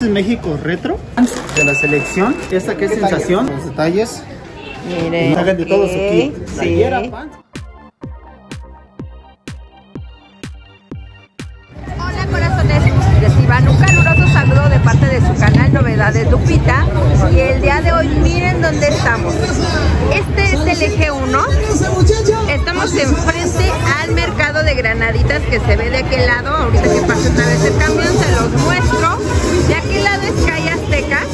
Es México retro de la selección. Esta que es sensación. Los detalles. Miren. Hagan de todos aquí. Playera, pan. Hola corazones. Les iban un caluroso saludo de parte de su canal Novedades Lupita. Y el día de hoy miren dónde estamos. Este es el Eje 1. Estamos enfrente al mercado de Granaditas que se ve de aquel lado. Ahorita que pase una vez el camión se los muestro. De aquel lado es calle Aztecas.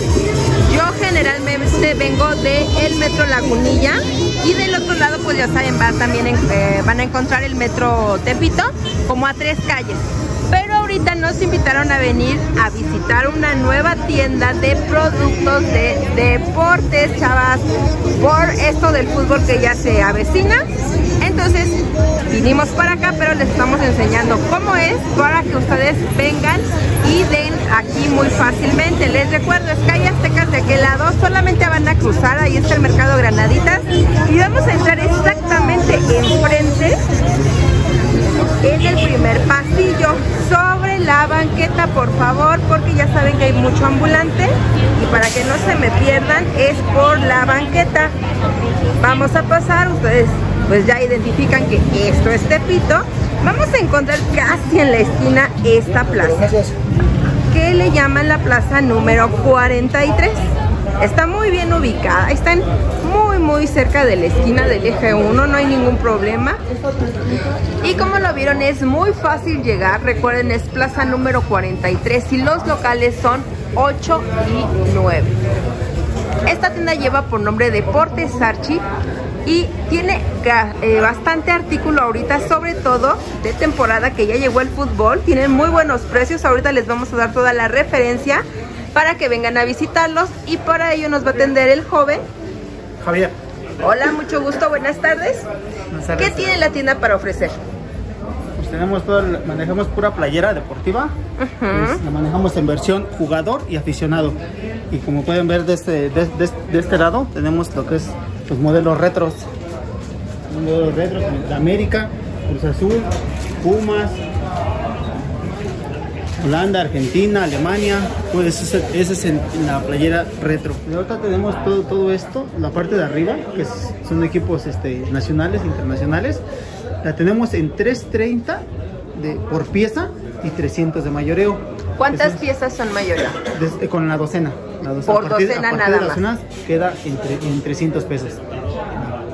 Yo generalmente vengo del metro Lagunilla. Y del otro lado pues ya saben, van a encontrar el metro Tepito, como a 3 calles. Pero ahorita nos invitaron a venir a visitar una nueva tienda de productos de deportes, chavas, por esto del fútbol que ya se avecina. Entonces vinimos para acá, pero les estamos enseñando cómo es para que ustedes vengan y den aquí muy fácilmente. Les recuerdo, es calle Aztecas de aquel lado, solamente van a cruzar, ahí está el mercado Granaditas y vamos a entrar exactamente enfrente en el primer pasillo sobre la banqueta, por favor, porque ya saben que hay mucho ambulante y para que no se me pierdan es por la banqueta. Vamos a pasar, ustedes pues ya identifican que esto es Tepito. Vamos a encontrar casi en la esquina esta plaza que le llaman la plaza número 43. Está muy bien ubicada, están muy cerca de la esquina del Eje 1, no hay ningún problema. Y como lo vieron, es muy fácil llegar. Recuerden, es plaza número 43 y los locales son 8 y 9. Esta tienda lleva por nombre Deportes Archi y tiene bastante artículo ahorita, sobre todo de temporada que ya llegó el fútbol. Tienen muy buenos precios, ahorita les vamos a dar toda la referencia para que vengan a visitarlos y para ello nos va a atender el joven Javier. Hola, mucho gusto, buenas tardes. Buenas tardes. ¿Qué tiene la tienda para ofrecer? Pues tenemos todo, manejamos pura playera deportiva. Pues la manejamos en versión jugador y aficionado. Y como pueden ver de este lado tenemos lo que es los modelos retros. Modelos retros de América, Cruz Azul, Pumas, Holanda, Argentina, Alemania. Pues ese es en la playera retro. Y ahorita tenemos todo esto, la parte de arriba, que son equipos nacionales, internacionales. La tenemos en 330 por pieza y 300 de mayoreo. ¿Cuántas piezas son mayoreo? Con la docena. Por docena nada más. Docenas queda en 300 pesos.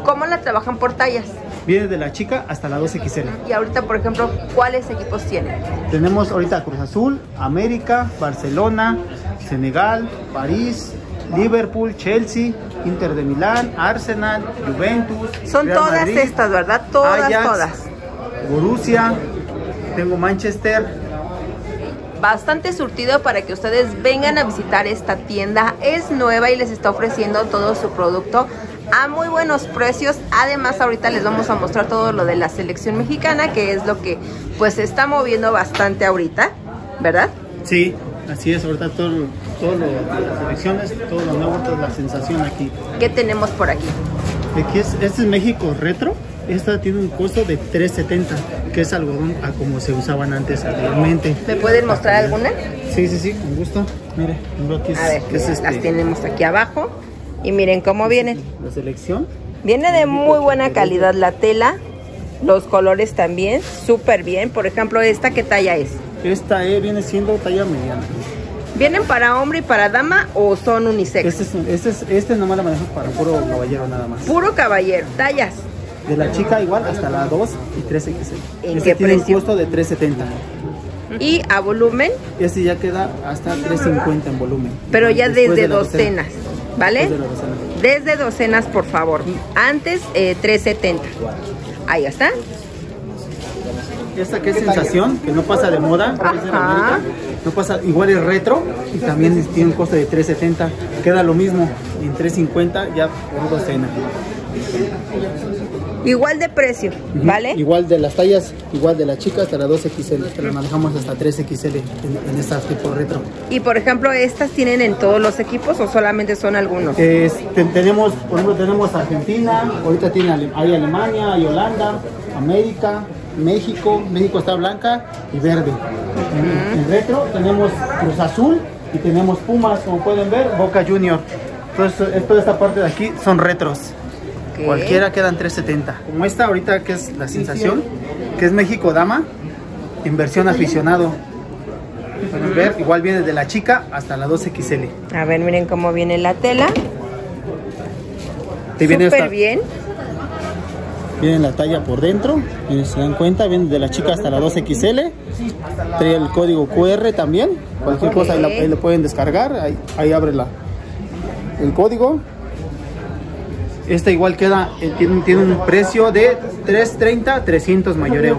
¿Cómo la trabajan por tallas? Viene de la chica hasta la 2XL. Y ahorita, por ejemplo, ¿cuáles equipos tienen? Tenemos ahorita Cruz Azul, América, Barcelona, Senegal, París, Liverpool, Chelsea, Inter de Milán, Arsenal, Juventus. Son Real todas Madrid, estas, ¿verdad? Todas, Ajax, todas. Borussia, tengo Manchester. Bastante surtido para que ustedes vengan a visitar esta tienda. Es nueva y les está ofreciendo todo su producto a muy buenos precios. Además, ahorita les vamos a mostrar todo lo de la selección mexicana, que es lo que pues se está moviendo bastante ahorita, ¿verdad? Sí, así es, ahorita todo lo de las selecciones, todo lo nuevo, toda la sensación aquí. ¿Qué tenemos por aquí? Aquí este es México retro. Esta tiene un costo de $3.70, que es algodón a como se usaban anteriormente. ¿Me pueden mostrar alguna? Sí, con gusto. Mire, aquí las tenemos aquí abajo. Y miren cómo vienen. La selección. Viene de muy buena calidad la tela. Los colores también, súper bien. Por ejemplo, ¿esta qué talla es? Esta viene siendo talla mediana. ¿Vienen para hombre y para dama o son unisex? Este nomás la manejo para puro caballero nada más. Puro caballero, tallas. De la chica igual hasta la 2 y 3XL. ¿En qué precio? Tiene un costo de $3.70. ¿Y a volumen? Este ya queda hasta $3.50 en volumen. Pero ya desde docenas. ¿Vale? Desde docenas, por favor. Antes, $3.70. Ahí está. Esta que es sensación, que no pasa de moda. No pasa, igual es retro. Y también tiene un costo de $3.70. Queda lo mismo, en $3.50 ya por docena. Igual de precio, ¿vale? Igual de las tallas, igual de la chica hasta la 2XL. Te la manejamos hasta 3XL en estas tipo retro. Y por ejemplo, ¿estas tienen en todos los equipos o solamente son algunos? Tenemos, por ejemplo, tenemos Argentina, ahorita hay Alemania, hay Holanda, América, México está blanca y verde. En retro tenemos Cruz Azul, Y tenemos Pumas, como pueden ver, Boca Junior. Entonces, toda esta parte de aquí son retros. ¿Qué? Cualquiera quedan 370. Como esta ahorita, que es la sensación, que es México Dama, en versión aficionado. Pueden ver, igual viene de la chica hasta la 2XL. A ver, miren cómo viene la tela. Súper bien. Viene la talla por dentro, se dan cuenta, viene de la chica hasta la 2XL. Trae el código QR también. Cualquier cosa ahí lo pueden descargar. Ahí abre el código. Esta igual queda, tiene un precio de 330, 300 mayoreo.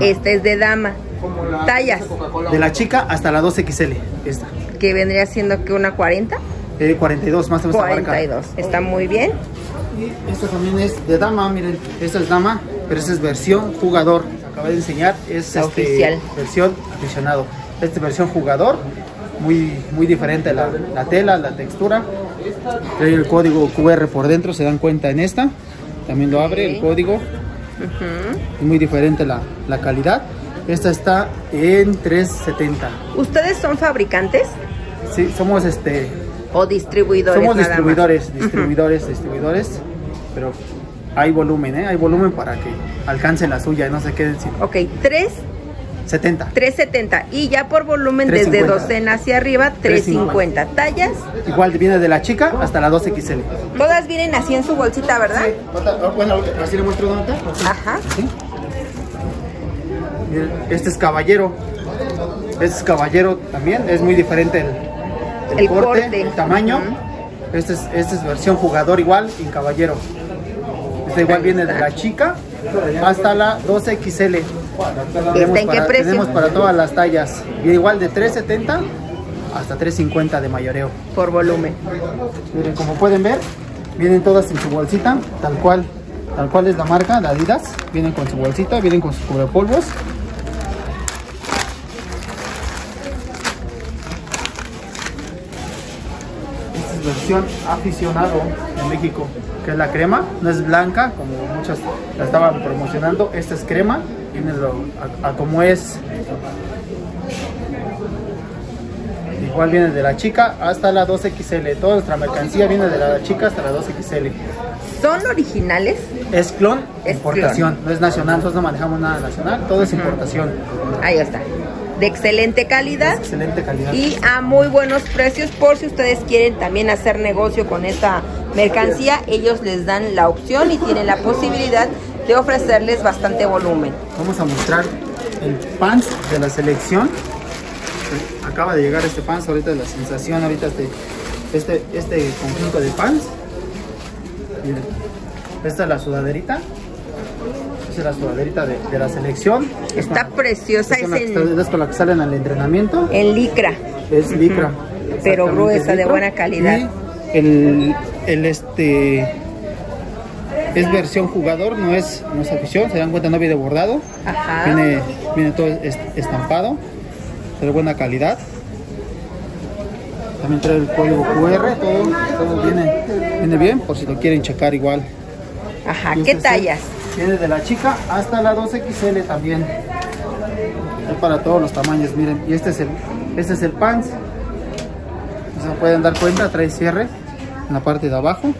Esta es de dama. Tallas. De la chica hasta la 2XL. Esta. Que vendría siendo que una 40. 42 más o menos. 42. Está muy bien. Y esta también es de dama, miren. Esta es dama, pero esta es versión jugador. Acabé de enseñar, es oficial. Versión aficionado. Esta es versión jugador. Muy diferente la tela, la textura. Trae el código QR por dentro, se dan cuenta en esta. También lo abre el código. Muy diferente la calidad. Esta está en 370. ¿Ustedes son fabricantes? Sí, somos o distribuidores. Somos distribuidores, pero hay volumen, hay volumen para que alcancen la suya y no se queden sin. Ok, 370. 370 y ya por volumen desde docena hacia arriba 350. Tallas. Igual viene de la chica hasta la 2XL. Todas vienen así en su bolsita, ¿verdad? Sí. Bueno, así le muestro dónde está. Ajá. ¿Sí? Este es caballero. Este es caballero también, es muy diferente el corte, el tamaño. Este es versión jugador igual y caballero. Este igual viene de la chica hasta la 12XL. ¿En qué precio? Tenemos para todas las tallas. Y igual de 370 hasta 350 de mayoreo. Por volumen. Miren, como pueden ver, vienen todas en su bolsita, tal cual. Tal cual es la marca, la Adidas. Vienen con su bolsita, vienen con sus cubrepolvos. Esta es versión aficionado de México, que es la crema. No es blanca, como muchas la estaban promocionando. Esta es crema, viene a como es. Igual viene de la chica hasta la 2XL. Toda nuestra mercancía viene de la chica hasta la 2XL. ¿Son originales? Es clon, importación. No es nacional, nosotros no manejamos nada nacional. Todo es importación. Ahí está. De excelente calidad. Y a muy buenos precios. Por si ustedes quieren también hacer negocio con esta mercancía, ellos les dan la opción y tienen la posibilidad de ofrecerles bastante volumen. Vamos a mostrar el pants de la selección. Acaba de llegar este pants, ahorita la sensación, ahorita este conjunto de pants. Miren, esta es la sudaderita. Esta es la sudaderita de la selección. Está preciosa. Es con la que salen al entrenamiento. En licra. Es licra. Pero gruesa, de buena calidad. Y es versión jugador, no es afición. Se dan cuenta, no viene bordado. Ajá. Viene todo estampado. De buena calidad. También trae el código QR, todo viene bien, por si lo quieren checar igual. Ajá, ¿qué tallas? Viene de la chica hasta la 2XL también. Hay para todos los tamaños, miren. Y este es el pants. Se pueden dar cuenta, trae cierre en la parte de abajo.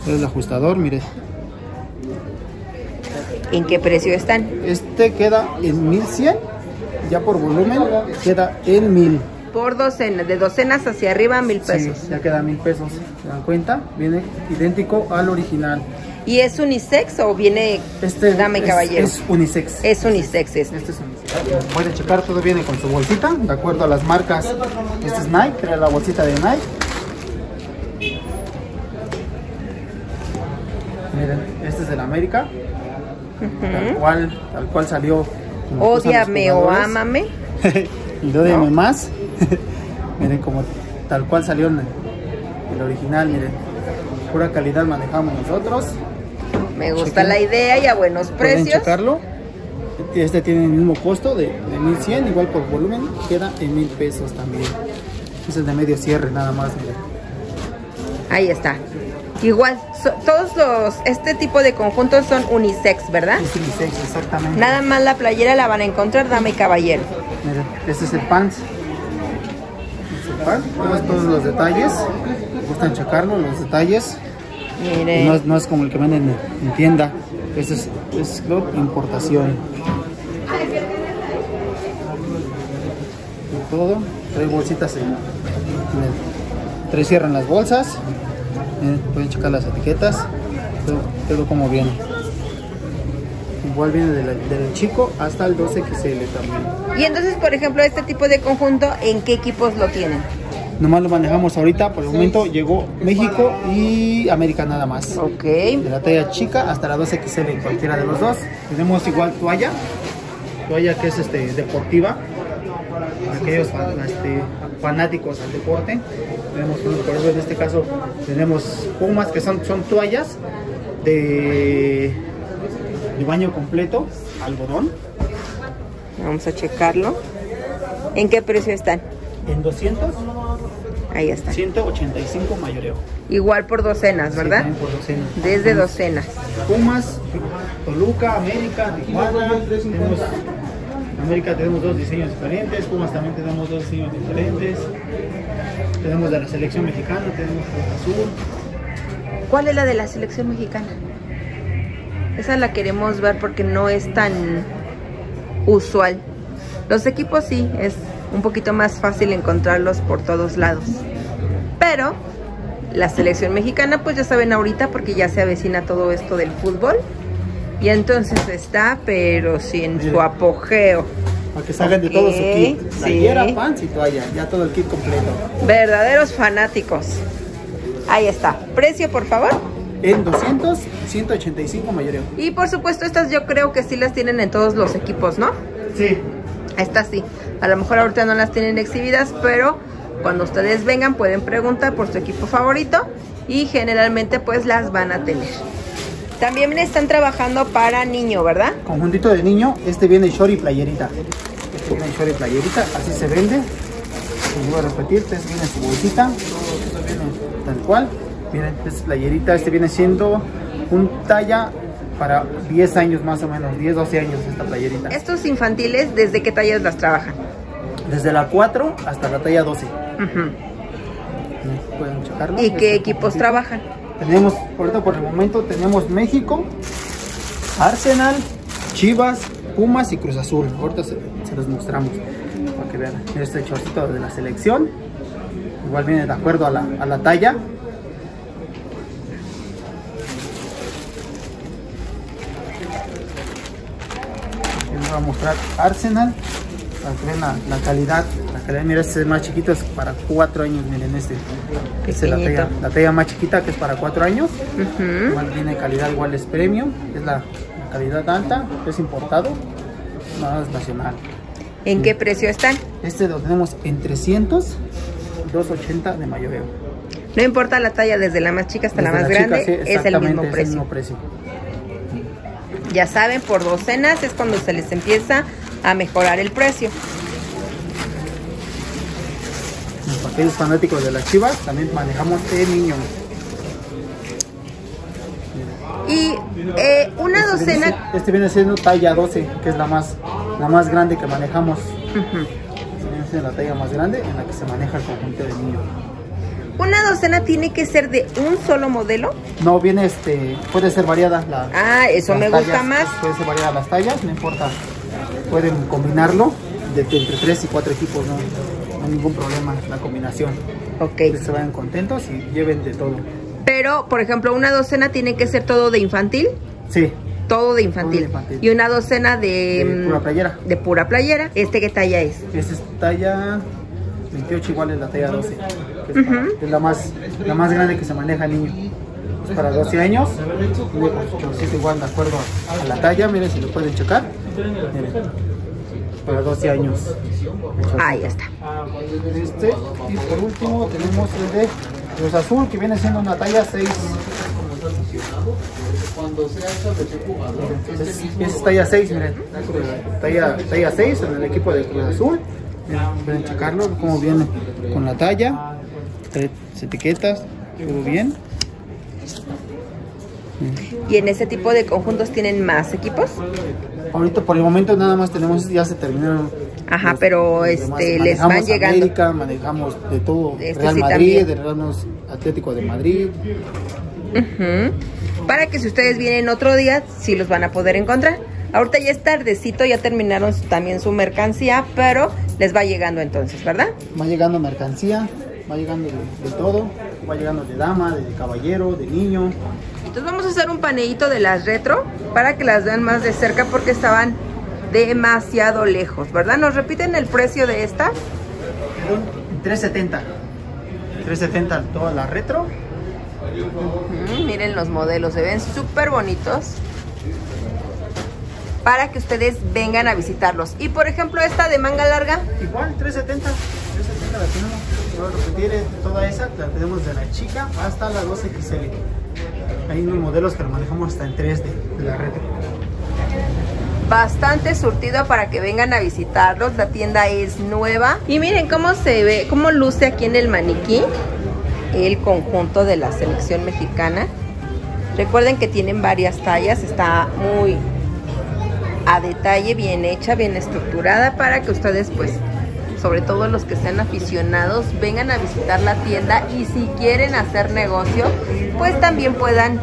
Este es el ajustador, miren. ¿En qué precio están? Este queda en 1100. Ya por volumen queda en 1000. Por docena, de docenas hacia arriba 1000 pesos. Sí, ya queda 1000 pesos. ¿Se dan cuenta? Viene idéntico al original. ¿Y es unisex o viene dama y caballero? Es unisex. Es unisex. Este es unisex. Pueden checar, todo viene con su bolsita, de acuerdo a las marcas. Este es Nike, trae la bolsita de Nike. Miren, este es el América. Tal cual salió. Ódiame o ámame. Y ódiame más. Miren, como tal cual salió el original, miren. Pura calidad manejamos nosotros. Me gusta la idea y a buenos precios. Pueden checarlo. Este tiene el mismo costo de 1100, igual por volumen, queda en 1000 pesos también. Este es de medio cierre nada más, miren. Ahí está. Igual, todos este tipo de conjuntos son unisex, ¿verdad? Es unisex, exactamente. Nada más la playera la van a encontrar dama y caballero. Mira, este es el pants. participar. Todos los detalles. Gustan checarlo, los detalles. Miren. No es como el que venden en tienda. Eso es importación. De todo. Tres bolsitas. Tres cierran las bolsas. Miren, pueden checar las etiquetas. Todo como viene. Igual viene del chico hasta el 12XL también. Y entonces, por ejemplo, este tipo de conjunto, ¿en qué equipos lo tienen? Nomás lo manejamos ahorita, por el momento llegó México y América nada más. Ok. De la talla chica hasta la 12XL, cualquiera de los dos. Tenemos igual toalla que es deportiva, aquellos fanáticos al deporte. Tenemos, por ejemplo, en este caso tenemos pumas que son toallas de baño completo, algodón. Vamos a checarlo. ¿En qué precio están? En 200. Ahí está. 185 mayoreo. Igual por docenas, ¿verdad? Sí, por docenas. Desde docenas. Pumas, Toluca, América, Tijuana. En América tenemos dos diseños diferentes. Pumas también tenemos dos diseños diferentes. Tenemos de la selección mexicana, tenemos azul. ¿Cuál es la de la selección mexicana? Esa la queremos ver porque no es tan usual. Los equipos sí, es un poquito más fácil encontrarlos por todos lados. Pero la selección mexicana, pues ya saben ahorita, porque ya se avecina todo esto del fútbol. Y entonces está, pero sin su apogeo. Para que salgan de todo su kit. Playera, pants y toalla, ya todo el kit completo. Verdaderos fanáticos. Ahí está. ¿Precio, por favor? En 200, 185 mayoreo. Y por supuesto estas yo creo que sí las tienen en todos los equipos, ¿no? Sí. Estas sí. A lo mejor ahorita no las tienen exhibidas, pero cuando ustedes vengan pueden preguntar por su equipo favorito y generalmente pues las van a tener. También están trabajando para niño, ¿verdad? Conjuntito de niño, viene short y playerita. Viene short y playerita, así se vende. Les voy a repetir, viene su bolsita, todo viene tal cual. Miren, esta playerita, viene siendo un talla para 10 años más o menos, 10, 12 años esta playerita. ¿Estos infantiles desde qué tallas las trabajan? Desde la 4 hasta la talla 12. Pueden checarlo. ¿Y qué equipos trabajan? Tenemos, por el momento, tenemos México, Arsenal, Chivas, Pumas y Cruz Azul. Ahorita se los mostramos para que vean este chorcito de la selección. Igual viene de acuerdo a la talla. A mostrar Arsenal para que vean la calidad. Mira, este es más chiquito, es para 4 años. Miren, este es la talla más chiquita, que es para 4 años. Igual tiene calidad, igual es premium, es la calidad alta, es importado, nada es nacional. ¿En qué precio están? Lo tenemos en 300, 280 de mayoreo. No importa la talla, desde la más chica hasta la más grande, sí, es el mismo precio. Ya saben, por docenas es cuando se les empieza a mejorar el precio. Para aquellos fanáticos de las Chivas, también manejamos el niño. Y una docena... viene siendo talla 12, que es la más grande que manejamos. Viene siendo la talla más grande en la que se maneja el conjunto de niño. ¿Una docena tiene que ser de un solo modelo? No, viene puede ser variada. Eso me gusta más. Puede ser variada las tallas, no importa. Pueden combinarlo entre 3 y 4 equipos, no hay ningún problema la combinación. Ok. Que se vayan contentos y lleven de todo. Pero, por ejemplo, ¿una docena tiene que ser todo de infantil? Sí. Todo de infantil. Y una docena de pura playera. De pura playera. ¿Qué talla es? Es talla 28, igual es la talla 12. Es la más grande que se maneja el niño. Es para 12 años. Igual de acuerdo a la talla. Miren, si lo pueden checar. Miren, para 12 años. Ahí está. Y por último tenemos el de Cruz Azul, que viene siendo una talla 6. Es talla 6, miren. Talla 6 en el equipo de Cruz Azul. Pueden checarlo, cómo viene con la talla. Etiquetas, todo bien. ¿Y en ese tipo de conjuntos tienen más equipos? Ahorita por el momento nada más tenemos, ya se terminaron. Ajá, los, pero les van llegando. América, manejamos de todo, Real sí, Madrid, también. De Real Atlético de Madrid. Para que si ustedes vienen otro día, sí los van a poder encontrar. Ahorita ya es tardecito, ya terminaron también su mercancía, pero les va llegando entonces, ¿verdad? Va llegando mercancía, va llegando de todo, va llegando de dama, de caballero, de niño. Entonces vamos a hacer un paneíto de las retro para que las vean más de cerca porque estaban demasiado lejos, ¿verdad? ¿Nos repiten el precio de esta? 3.70. 3.70 todas las retro. Miren los modelos, se ven súper bonitos. Para que ustedes vengan a visitarlos. Y por ejemplo, esta de manga larga. Igual, 370. 370 la tenemos. Voy a repetir toda esa. La tenemos de la chica hasta la 2XL. Hay unos modelos que lo manejamos hasta en 3D de la red. Bastante surtido para que vengan a visitarlos. La tienda es nueva. Y miren cómo se ve, cómo luce aquí en el maniquí el conjunto de la selección mexicana. Recuerden que tienen varias tallas. Está muy a detalle, bien hecha, bien estructurada para que ustedes, pues, sobre todo los que sean aficionados, vengan a visitar la tienda y si quieren hacer negocio, pues también puedan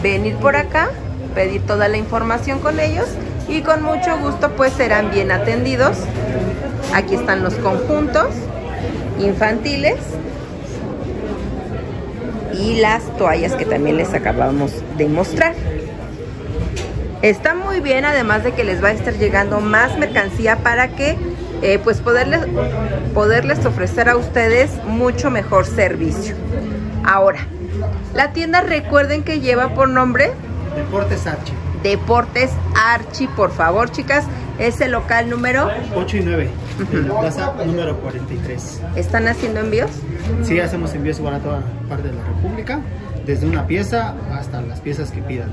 venir por acá, pedir toda la información con ellos y con mucho gusto, pues, serán bien atendidos. Aquí están los conjuntos infantiles y las toallas que también les acabamos de mostrar. Está muy bien, además de que les va a estar llegando más mercancía para que pues poderles ofrecer a ustedes mucho mejor servicio. Ahora, la tienda recuerden que lleva por nombre Deportes Archi. Deportes Archi, por favor, chicas. Es el local número 8 y 9, en la plaza número 43. ¿Están haciendo envíos? Sí, hacemos envíos para toda parte de la República. Desde una pieza hasta las piezas que pidan,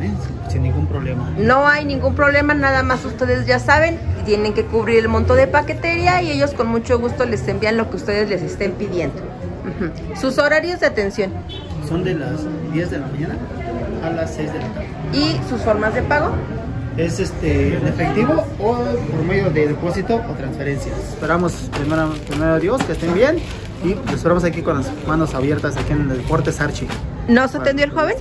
sin ningún problema. No hay ningún problema, nada más ustedes ya saben, tienen que cubrir el monto de paquetería y ellos con mucho gusto les envían lo que ustedes les estén pidiendo. ¿Sus horarios de atención? Son de las 10 de la mañana a las 6 de la tarde. ¿Y sus formas de pago? Es en efectivo o por medio de depósito o transferencias. Esperamos, primero Dios, que estén bien. Y los esperamos aquí con las manos abiertas aquí en el Deportes Archi. ¿Nos atendió el joven?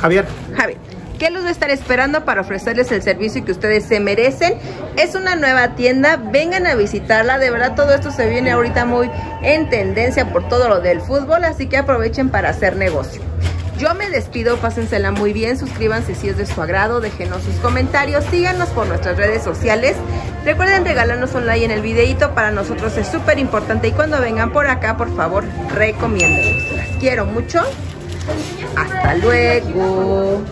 Javier. Javier, ¿qué los va a estar esperando para ofrecerles el servicio que ustedes se merecen? Es una nueva tienda, vengan a visitarla. De verdad, todo esto se viene ahorita muy en tendencia por todo lo del fútbol, así que aprovechen para hacer negocio. Yo me despido, pásensela muy bien, suscríbanse si es de su agrado, déjenos sus comentarios, síganos por nuestras redes sociales. Recuerden regalarnos un like en el videito, para nosotros es súper importante y cuando vengan por acá, por favor, recomiéndenos. Las quiero mucho. Hasta luego.